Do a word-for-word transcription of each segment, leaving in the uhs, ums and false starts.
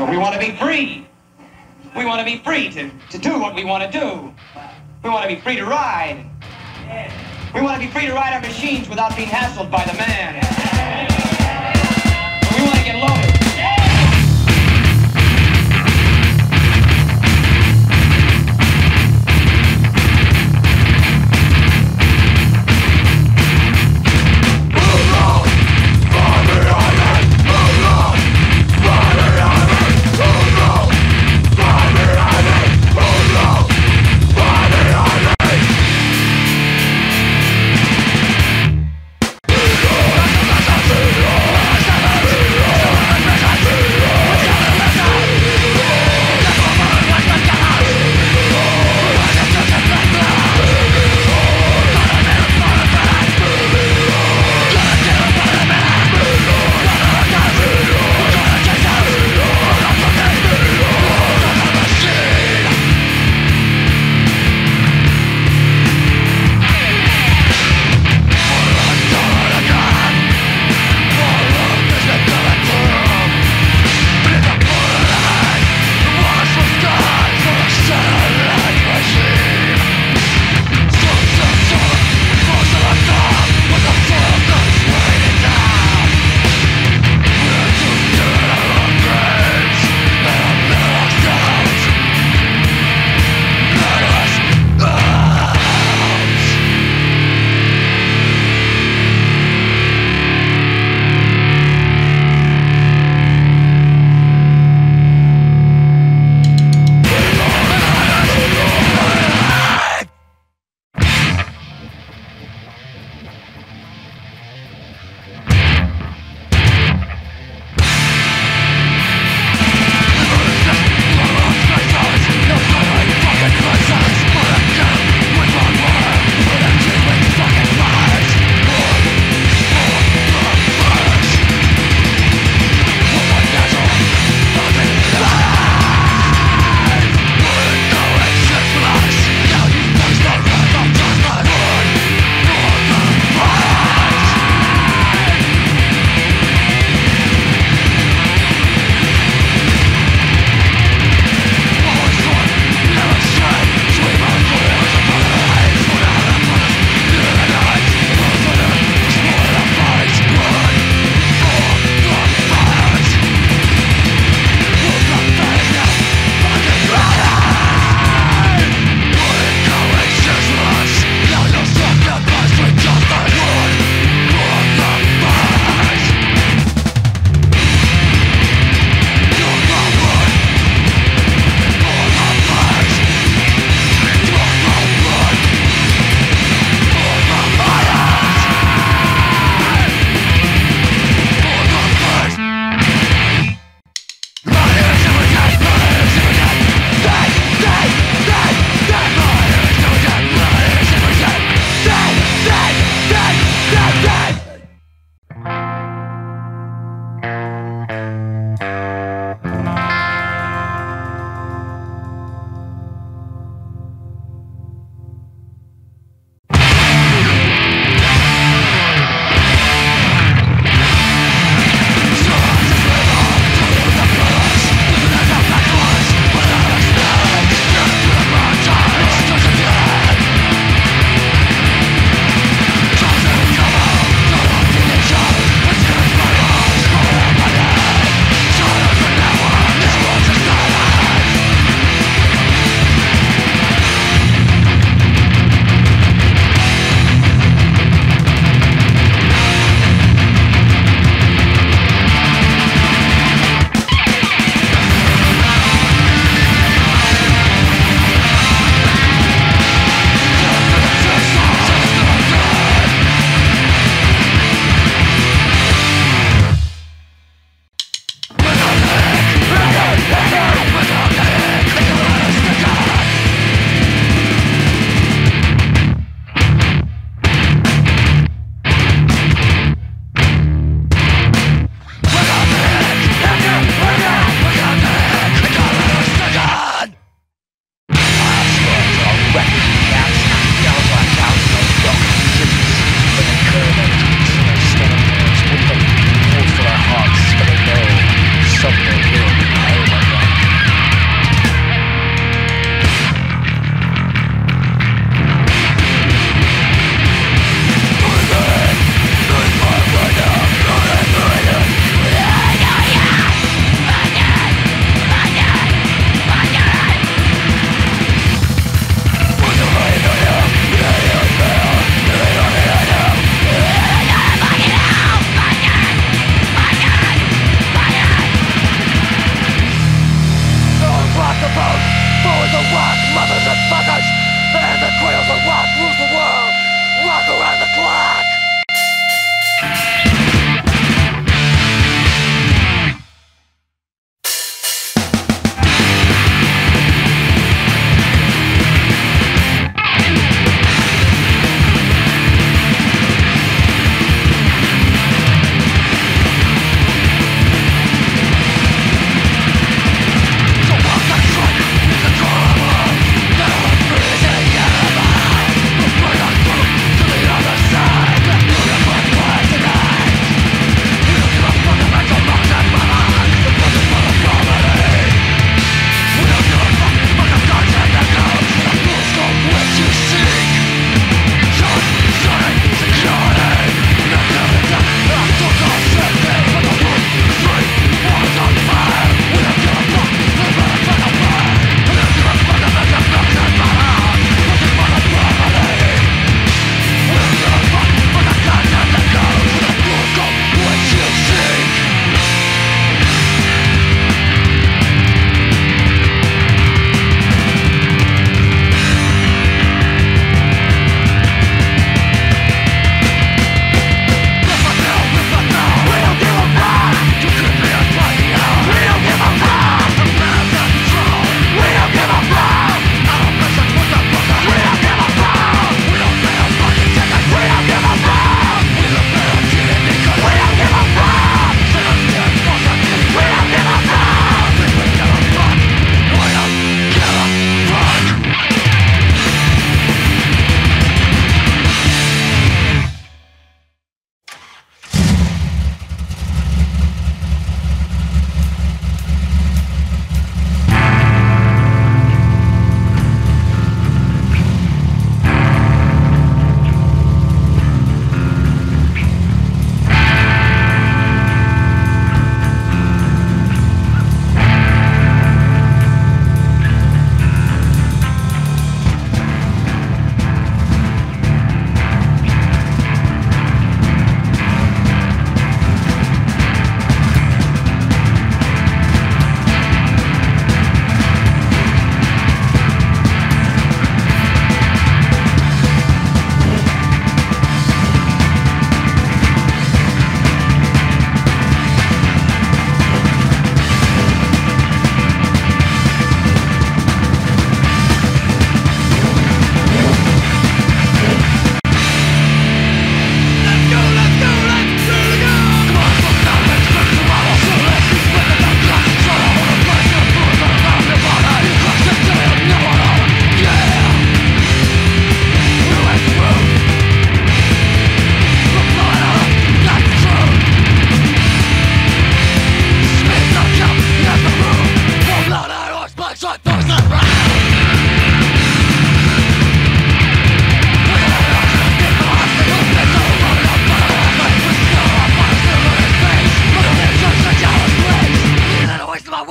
Well, we want to be free. We want to be free to, to do what we want to do. We want to be free to ride. We want to be free to ride our machines without being hassled by the man. We want to get loaded. Bye.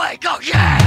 like, oh yeah!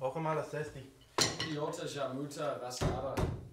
Auch immer das Testi. Iota, Jamuta, was aber.